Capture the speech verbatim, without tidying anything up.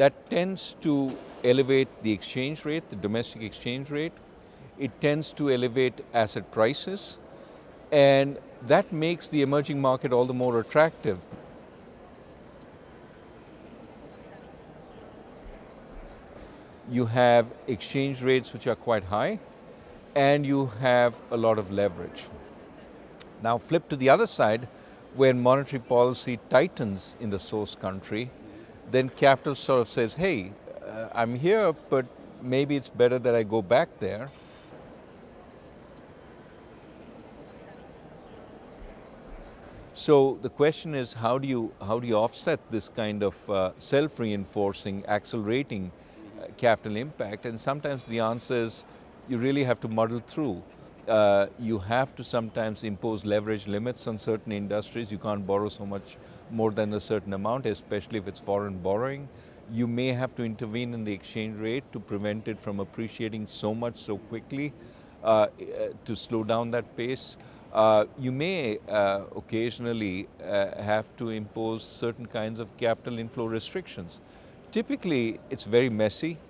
that tends to elevate the exchange rate, the domestic exchange rate. It tends to elevate asset prices, and that makes the emerging market all the more attractive. You have exchange rates which are quite high, and you have a lot of leverage. Now flip to the other side, where monetary policy tightens in the source country, then capital sort of says, hey, uh, I'm here, but maybe it's better that I go back there. So the question is, how do you, how do you offset this kind of uh, self-reinforcing, accelerating uh, capital impact? And sometimes the answer is, you really have to muddle through. Uh, you have to sometimes impose leverage limits on certain industries. You can't borrow so much more than a certain amount, especially if it's foreign borrowing. You may have to intervene in the exchange rate to prevent it from appreciating so much so quickly, uh, to slow down that pace. Uh, you may uh, occasionally uh, have to impose certain kinds of capital inflow restrictions. Typically, it's very messy.